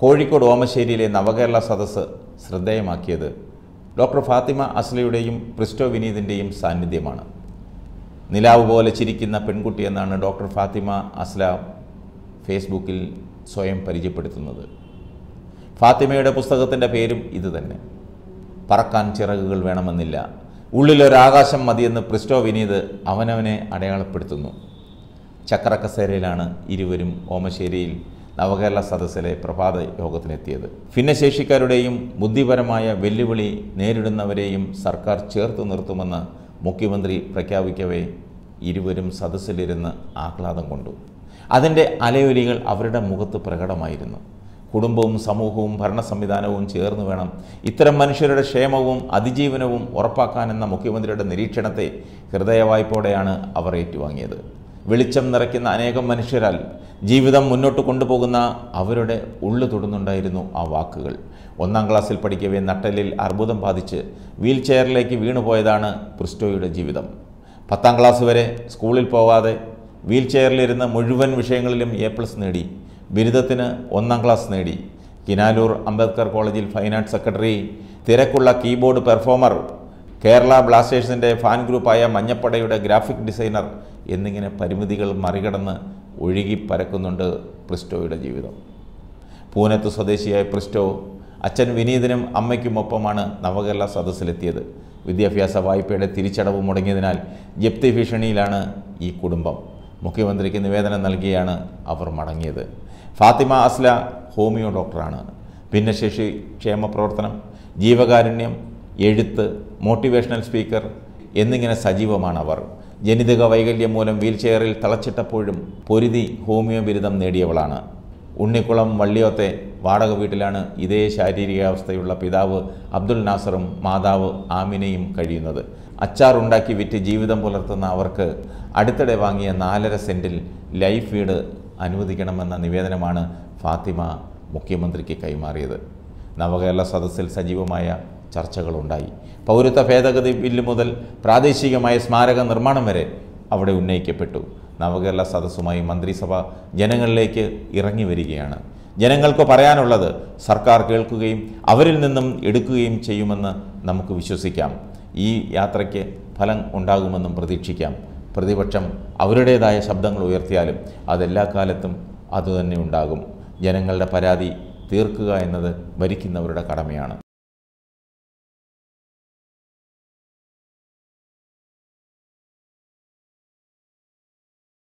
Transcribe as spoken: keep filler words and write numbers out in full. കോഴിക്കോട് ഓമശ്ശേരിയിലെ നവകേരള സദസ്സ് ശ്രദ്ധേയമാക്കിയത് ഡോക്ടർ ഫാത്തിമ അസ്ലയുടെയും പ്രിസ്റ്റോ വിനീതിൻ്റെയും സാന്നിധ്യമാണ്. നിലാവ് പോലെ ചിരിക്കുന്ന പെൺകുട്ടി എന്നാണ് ഡോക്ടർ ഫാത്തിമ അസ്ല ഫേസ്ബുക്കിൽ സ്വയം പരിചയപ്പെടുത്തുന്നത്. ഫാത്തിമയുടെ പുസ്തകത്തിൻ്റെ പേരും ഇതുതന്നെ. പറക്കാൻ ചിറകുകൾ വേണമെന്നില്ല, ഉള്ളിലൊരാകാശം മതിയെന്ന് പ്രിസ്റ്റോ വിനീത് അവനവനെ അടയാളപ്പെടുത്തുന്നു. ചക്രക്കസേരയിലാണ് ഇരുവരും ഓമശ്ശേരിയിൽ നവകേരള സദസ്സിലെ പ്രഭാത യോഗത്തിനെത്തിയത്. ഭിന്നശേഷിക്കാരുടെയും ബുദ്ധിപരമായ വെല്ലുവിളി നേരിടുന്നവരെയും സർക്കാർ ചേർത്ത് നിർത്തുമെന്ന് മുഖ്യമന്ത്രി പ്രഖ്യാപിക്കവേ ഇരുവരും സദസ്സിലിരുന്ന് ആഹ്ലാദം കൊണ്ടു. അതിൻ്റെ അലയൊലികൾ അവരുടെ മുഖത്ത് പ്രകടമായിരുന്നു. കുടുംബവും സമൂഹവും ഭരണ സംവിധാനവും ചേർന്ന് വേണം ഇത്തരം മനുഷ്യരുടെ ക്ഷേമവും അതിജീവനവും ഉറപ്പാക്കാനെന്ന മുഖ്യമന്ത്രിയുടെ നിരീക്ഷണത്തെ ഹൃദയവായ്പോടെയാണ് അവർ ഏറ്റുവാങ്ങിയത്. വെളിച്ചം നിറയ്ക്കുന്ന അനേകം മനുഷ്യരാൽ ജീവിതം മുന്നോട്ട് കൊണ്ടുപോകുന്ന അവരുടെ ഉള്ളു തൊടുന്നുണ്ടായിരുന്നു ആ വാക്കുകൾ. ഒന്നാം ക്ലാസ്സിൽ പഠിക്കവേ നട്ടെല്ലിൽ അർബുദം ബാധിച്ച് വീൽ ചെയറിലേക്ക് വീണുപോയതാണ് പ്രിസ്റ്റോയുടെ ജീവിതം. പത്താം ക്ലാസ് വരെ സ്കൂളിൽ പോകാതെ വീൽ ചെയറിലിരുന്ന് മുഴുവൻ വിഷയങ്ങളിലും എ പ്ലസ് നേടി. ബിരുദത്തിന് ഒന്നാം ക്ലാസ് നേടി. കിനാലൂർ അംബേദ്കർ കോളേജിൽ ഫൈൻ ആർട്സ് സെക്രട്ടറി, തിരക്കുള്ള കീബോർഡ് പെർഫോമർ, കേരള ബ്ലാസ്റ്റേഴ്സിൻ്റെ ഫാൻ ഗ്രൂപ്പായ മഞ്ഞപ്പടയുടെ ഗ്രാഫിക് ഡിസൈനർ എന്നിങ്ങനെ പരിമിതികൾ മറികടന്ന് ഒഴുകി പരക്കുന്നുണ്ട് പ്രിസ്റ്റോയുടെ ജീവിതം. പൂനത്ത് സ്വദേശിയായ പ്രിസ്റ്റോ അച്ഛൻ വിനീതിനും അമ്മയ്ക്കുമൊപ്പമാണ് നവകേരള സദസ്സിലെത്തിയത്. വിദ്യാഭ്യാസ വായ്പയുടെ തിരിച്ചടവ് മുടങ്ങിയതിനാൽ ജപ്തി ഭീഷണിയിലാണ് ഈ കുടുംബം. മുഖ്യമന്ത്രിക്ക് നിവേദനം നൽകിയാണ് അവർ മടങ്ങിയത്. ഫാത്തിമ അസ്ല ഹോമിയോ ഡോക്ടറാണ്. ഭിന്നശേഷി ക്ഷേമ പ്രവർത്തനം, ജീവകാരുണ്യം, എഴുത്ത്, മോട്ടിവേഷണൽ സ്പീക്കർ എന്നിങ്ങനെ സജീവമാണവർ. ജനിതക വൈകല്യം മൂലം വീൽചെയറിൽ തളച്ചിട്ടപ്പോഴും പൊരുതി ഹോമിയോ ബിരുദം നേടിയവളാണ്. ഉണ്ണിക്കുളം വള്ളിയോത്തെ വാടക വീട്ടിലാണ് ഇതേ ശാരീരികാവസ്ഥയുള്ള പിതാവ് അബ്ദുൽ നാസറും മാതാവ് ആമിനയും കഴിയുന്നത്. അച്ചാറുണ്ടാക്കി വിറ്റ് ജീവിതം പുലർത്തുന്ന അവർക്ക് അടുത്തിടെ വാങ്ങിയ നാലര സെൻറ്റിൽ ലൈഫ് വീട് അനുവദിക്കണമെന്ന നിവേദനമാണ് ഫാത്തിമ മുഖ്യമന്ത്രിക്ക് കൈമാറിയത്. നവകേരള സദസ്സിൽ സജീവമായ ചർച്ചകളുണ്ടായി. പൗരത്വ ഭേദഗതി ബില്ല് മുതൽ പ്രാദേശികമായ സ്മാരക നിർമ്മാണം വരെ അവിടെ ഉന്നയിക്കപ്പെട്ടു. നവകേരള സദസ്സുമായി മന്ത്രിസഭ ജനങ്ങളിലേക്ക് ഇറങ്ങി വരികയാണ്. ജനങ്ങൾക്ക് പറയാനുള്ളത് സർക്കാർ കേൾക്കുകയും അവരിൽ നിന്നും എടുക്കുകയും ചെയ്യുമെന്ന് നമുക്ക് വിശ്വസിക്കാം. ഈ യാത്രയ്ക്ക് ഫലം ഉണ്ടാകുമെന്നും പ്രതീക്ഷിക്കാം. പ്രതിപക്ഷം അവരുടേതായ ശബ്ദങ്ങൾ ഉയർത്തിയാലും അതെല്ലാ കാലത്തും അതുതന്നെ ഉണ്ടാകും. ജനങ്ങളുടെ പരാതി തീർക്കുക എന്നത് ഭരിക്കുന്നവരുടെ കടമയാണ്.